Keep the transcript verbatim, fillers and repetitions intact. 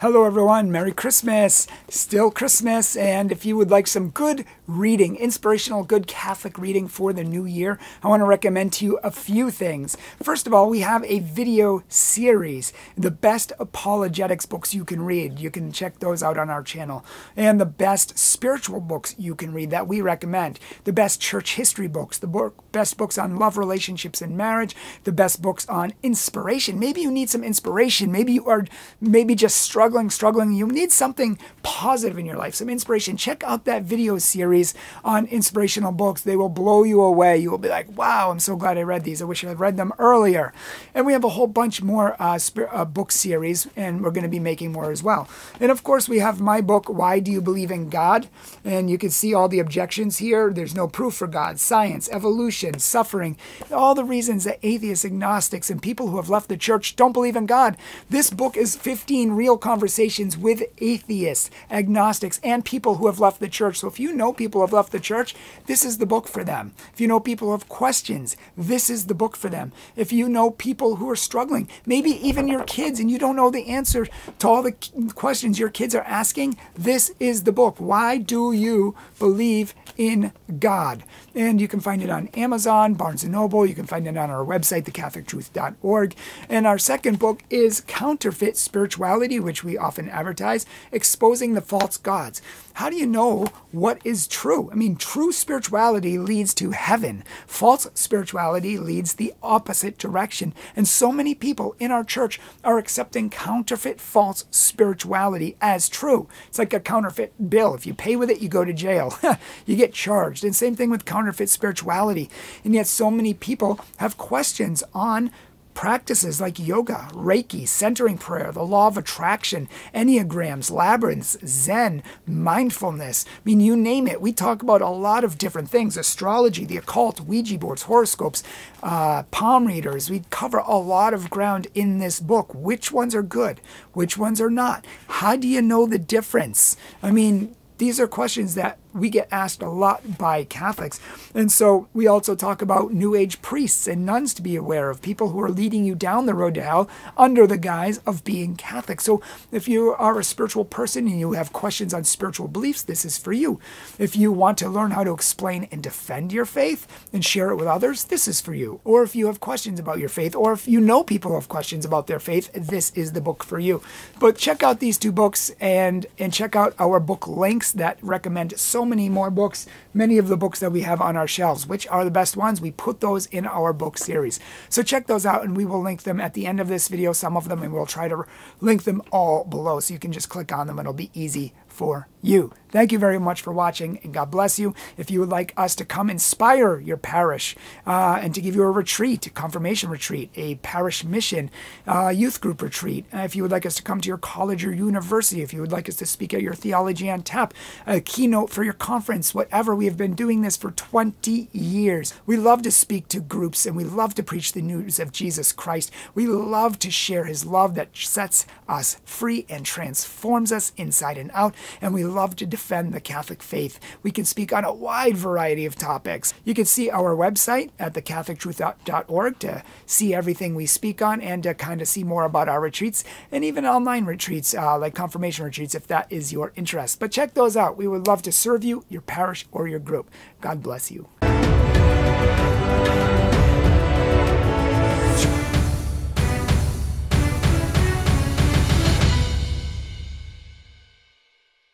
Hello everyone, Merry Christmas, still Christmas, and if you would like some good reading, inspirational good Catholic reading for the new year, I want to recommend to you a few things. First of all, we have a video series, the best apologetics books you can read. You can check those out on our channel. And the best spiritual books you can read that we recommend. The best church history books, the book, best books on love, relationships, and marriage, the best books on inspiration. Maybe you need some inspiration, maybe you are maybe just struggling Struggling, struggling, you need something positive in your life, some inspiration. Check out that video series on inspirational books. They will blow you away. You will be like, wow, I'm so glad I read these. I wish I had read them earlier. And we have a whole bunch more uh, uh, book series, and we're going to be making more as well. And of course, we have my book, Why Do You Believe in God? And you can see all the objections here. There's no proof for God, science, evolution, suffering, all the reasons that atheists, agnostics, and people who have left the church don't believe in God. This book is fifteen real conversations Conversations with atheists, agnostics, and people who have left the church. So if you know people who have left the church, this is the book for them. If you know people who have questions, this is the book for them. If you know people who are struggling, maybe even your kids, and you don't know the answer to all the questions your kids are asking, this is the book. Why Do You Believe in God? And you can find it on Amazon, Barnes and Noble. You can find it on our website, the catholic truth dot org. And our second book is Counterfeit Spirituality, which we We often advertise, exposing the false gods. How do you know what is true? I mean, true spirituality leads to heaven. False spirituality leads the opposite direction. And so many people in our church are accepting counterfeit false spirituality as true. It's like a counterfeit bill. If you pay with it, you go to jail. You get charged. And same thing with counterfeit spirituality. And yet so many people have questions on practices like yoga, Reiki, centering prayer, the law of attraction, enneagrams, labyrinths, Zen, mindfulness. I mean, you name it. We talk about a lot of different things: astrology, the occult, Ouija boards, horoscopes, uh, palm readers. We cover a lot of ground in this book. Which ones are good? Which ones are not? How do you know the difference? I mean, these are questions that we get asked a lot by Catholics. And so we also talk about New Age priests and nuns to be aware of, people who are leading you down the road to hell under the guise of being Catholic. So if you are a spiritual person and you have questions on spiritual beliefs, this is for you. If you want to learn how to explain and defend your faith and share it with others, this is for you. Or if you have questions about your faith, or if you know people who have questions about their faith, this is the book for you. But check out these two books and, and check out our book links that recommend so many more books, many of the books that we have on our shelves. Which are the best ones? We put those in our book series. So check those out, and we will link them at the end of this video, some of them, and we'll try to link them all below so you can just click on them. It'll be easy for you. Thank you very much for watching, and God bless you. If you would like us to come inspire your parish uh, and to give you a retreat, a confirmation retreat, a parish mission, uh, youth group retreat, uh, if you would like us to come to your college or university, if you would like us to speak at your Theology on Tap, a keynote for your conference, whatever, we have been doing this for twenty years. We love to speak to groups, and we love to preach the news of Jesus Christ. We love to share his love that sets us free and transforms us inside and out. And we love to defend the Catholic faith. We can speak on a wide variety of topics. You can see our website at the catholic truth dot org to see everything we speak on and to kind of see more about our retreats and even online retreats uh, like confirmation retreats if that is your interest. But check those out. We would love to serve you, your parish, or your group. God bless you.